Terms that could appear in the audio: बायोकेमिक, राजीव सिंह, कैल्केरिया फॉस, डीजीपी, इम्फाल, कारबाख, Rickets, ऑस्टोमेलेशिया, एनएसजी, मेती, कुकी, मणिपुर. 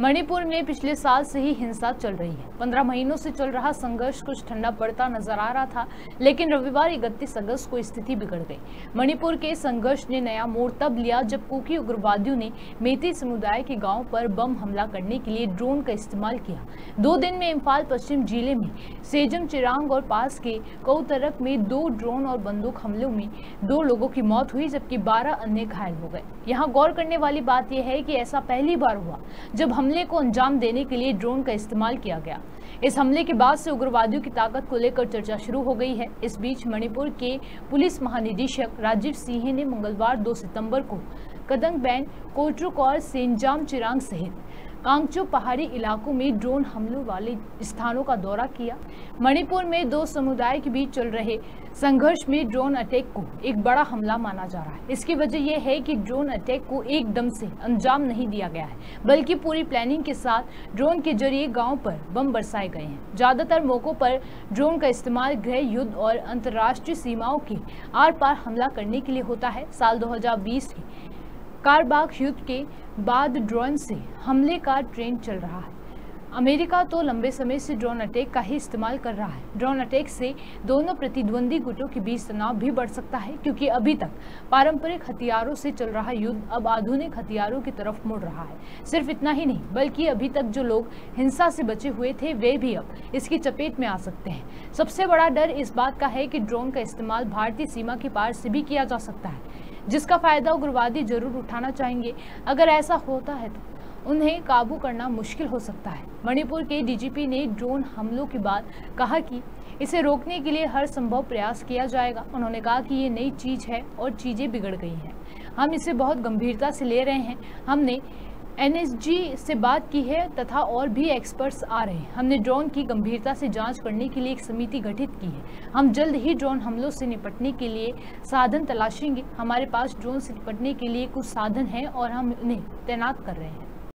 मणिपुर में पिछले साल से ही हिंसा चल रही है। 15 महीनों से चल रहा संघर्ष कुछ ठंडा पड़ता नजर आ रहा था, लेकिन रविवार 31 अगस्त को स्थिति बिगड़ गई। मणिपुर के संघर्ष ने नया मोड़ तब लिया जब कुकी उग्रवादियों ने मेती समुदाय के गांव पर बम हमला करने के लिए ड्रोन का इस्तेमाल किया। 2 दिन में इम्फाल पश्चिम जिले में सेजम चिरांग और पास के कौतरक में 2 ड्रोन और बंदूक हमलों में 2 लोगों की मौत हुई, जबकि 12 अन्य घायल हो गए। यहाँ गौर करने वाली बात यह है कि ऐसा पहली बार हुआ जब हमले को अंजाम देने के लिए ड्रोन का इस्तेमाल किया गया। इस हमले के बाद से उग्रवादियों की ताकत को लेकर चर्चा शुरू हो गई है। इस बीच मणिपुर के पुलिस महानिदेशक राजीव सिंह ने मंगलवार 2 सितंबर को कदंग बैन, कोटरुक और सेंजाम चिरांग सहित कांगचो पहाड़ी इलाकों में ड्रोन हमलों वाले स्थानों का दौरा किया। मणिपुर में 2 समुदाय के बीच चल रहे संघर्ष में ड्रोन अटैक को एक बड़ा हमला माना जा रहा है। इसकी वजह यह है कि ड्रोन अटैक को एकदम से अंजाम नहीं दिया गया है, बल्कि पूरी प्लानिंग के साथ ड्रोन के जरिए गांव पर बम बरसाए गए हैं। ज्यादातर मौकों पर ड्रोन का इस्तेमाल गृह युद्ध और अंतर्राष्ट्रीय सीमाओं के आर पार हमला करने के लिए होता है। साल 2020 के कारबाख युद्ध के बाद ड्रोन से हमले का ट्रेंड चल रहा है। अमेरिका तो लंबे समय से ड्रोन अटैक का ही इस्तेमाल कर रहा है। ड्रोन अटैक से दोनों प्रतिद्वंदी गुटों के बीच तनाव भी बढ़ सकता है, क्योंकि अभी तक पारंपरिक हथियारों से चल रहा युद्ध अब आधुनिक हथियारों की तरफ मुड़ रहा है। सिर्फ इतना ही नहीं, बल्कि अभी तक जो लोग हिंसा से बचे हुए थे वे भी अब इसकी चपेट में आ सकते हैं। सबसे बड़ा डर इस बात का है कि ड्रोन का इस्तेमाल भारतीय सीमा के पार से भी किया जा सकता है, जिसका फायदा उग्रवादी जरूर उठाना चाहेंगे। अगर ऐसा होता है तो उन्हें काबू करना मुश्किल हो सकता है। मणिपुर के डीजीपी ने ड्रोन हमलों के बाद कहा कि इसे रोकने के लिए हर संभव प्रयास किया जाएगा। उन्होंने कहा कि ये नई चीज़ है और चीज़ें बिगड़ गई हैं, हम इसे बहुत गंभीरता से ले रहे हैं। हमने एनएसजी से बात की है तथा और भी एक्सपर्ट्स आ रहे हैं। हमने ड्रोन की गंभीरता से जांच करने के लिए एक समिति गठित की है। हम जल्द ही ड्रोन हमलों से निपटने के लिए साधन तलाशेंगे। हमारे पास ड्रोन से निपटने के लिए कुछ साधन हैं और हम उन्हें तैनात कर रहे हैं।